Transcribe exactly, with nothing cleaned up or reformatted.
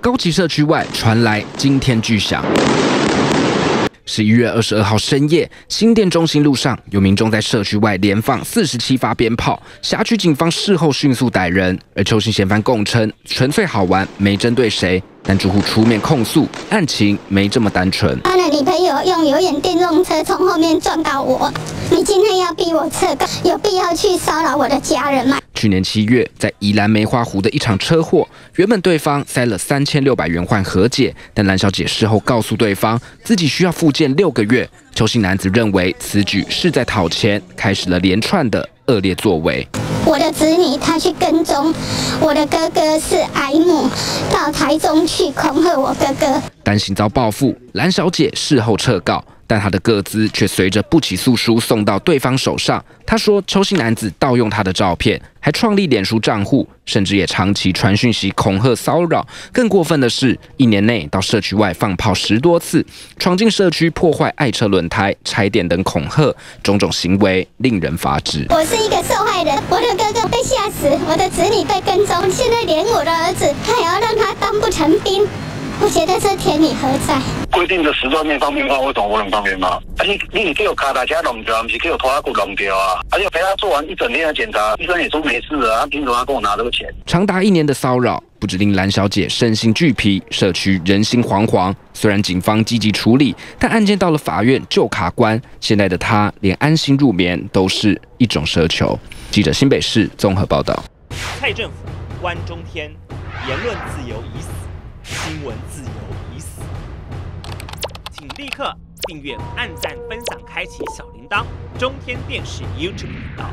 高崎社区外传来惊天巨响。 十一月二十二号深夜，新店中心路上有民众在社区外连放四十七发鞭炮，辖区警方事后迅速逮人。而邱姓嫌犯供称纯粹好玩，没针对谁。但住户出面控诉，案情没这么单纯。他的女朋友用有眼电动车从后面撞倒我，你今天要逼我撤告，有必要去骚扰我的家人吗？ 去年七月，在宜兰梅花湖的一场车祸，原本对方塞了三千六百元换和解，但蓝小姐事后告诉对方自己需要复健六个月。邱姓男子认为此举是在讨钱，开始了连串的恶劣作为。我的子女他去跟踪，我的哥哥是癌母，到台中去恐吓我哥哥。担心遭报复，蓝小姐事后撤告。 但他的个资却随着不起诉书送到对方手上。他说，邱姓男子盗用他的照片，还创立脸书账户，甚至也长期传讯息恐吓骚扰。更过分的是，一年内到社区外放炮十多次，闯进社区破坏爱车轮胎、拆电等恐吓，种种行为令人发指。我是一个受害人，我的哥哥被吓死，我的子女被跟踪，现在连我的儿子，他也要让他当不成兵。 我觉得这天理何在？规定的时段内放鞭炮，为什么我能放鞭炮？而且你是叫脚踏车弄掉，不是叫拖拉机弄掉啊！而且陪他做完一整天的检查，医生也说没事啊，他凭什么跟我拿这个钱？长达一年的骚扰，不止令蓝小姐身心俱疲，社区人心惶惶。虽然警方积极处理，但案件到了法院就卡关。现在的她连安心入眠都是一种奢求。记者新北市综合报道。蔡政府关中天，言论自由已死。 新闻自由已死，请立刻订阅、按赞、分享、开启小铃铛，中天电视 YouTube 频道。